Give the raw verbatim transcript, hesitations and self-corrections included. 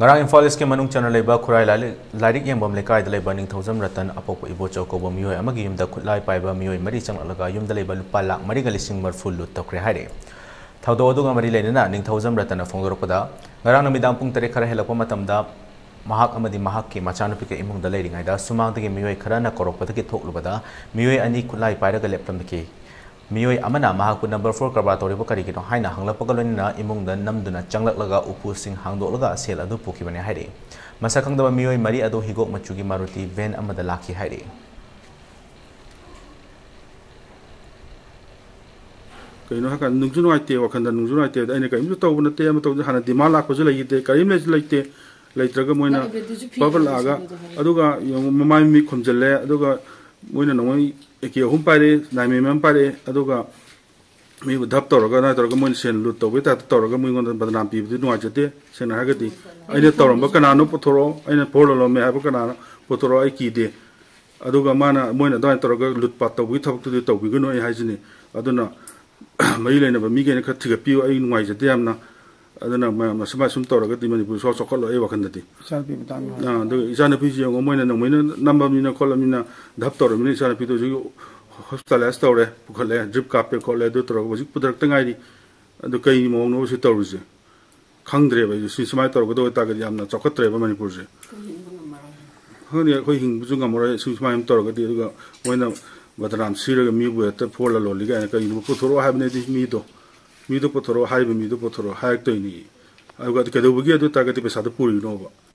Ngarang Imphal East ke manung channel leba khurai lairik yang bom lekai da leba ning thauzam ratan apok ibo choko bom yoi amagi yumda khutlai paiba mioi mari chang laga yumda leba lupa lak mari ga lising marful lut tokre haire thaudo odu ga mari leina ning thauzam ratan phongdorokda ngarang namidam pung tare khara helakpa matamda mahak amadi mahak ki machanupi ke imung da lairingai da sumang de mioi khara na korokpada ki thoklubada mioi ani khutlai paira ga leplam ki Mioi amana mahakku number four karbatori bukari kino haina hanglapagaloina imung dan nam duna changlak laga upu sing hangdok laga sel adu pukibane haire. Masakang daba mioi mari adu higok machugi maruti van amada laki haire. Kaino haka nungjuno aite wakanda nungjuno aite aine ka imju tau bunate ama tau hana dimala ko jula yite karim le jula yite le traga moina babal aga aduga mamai mi khomjale aduga moina noi Eki hum pare, naimi mem pare, aduga mi dap toroga na toroga mun sen lut tobe ta toroga mun ngon badnam pi bi nuwa jete sen haga di aine torom ba kana no pothoro aine pololo me ha ba kana pothoro ai ki de aduga mana mun da toroga lut pat tobi thap tu de tobi gno ai hajini aduna mai le na ba mi ge na khathi ga pi ai nuwa jete amna aduna ma sma sum toroga ti mani bu so sokol ai wakan dati sa pi ta na do isana pi ji ngo mun na mun na namba mi na kolam mi na daptor mi isana pi to ji hospital as tore pukole drip kape kole do toro bujik pudrak tangai di do kai mo no si toro ji khangdre ba si smai toro do ta ga yamna chokatre ba manipur ji hone koi hing bujunga mora si smai toro ga di ga moina badram sira ga mi bu ta phola lo li ga kai no putoro ha ne di mi do mi do putoro ha ba mi do putoro ha ek to ni ai ga ka do bugi do ta ga ti pesa do puri no ba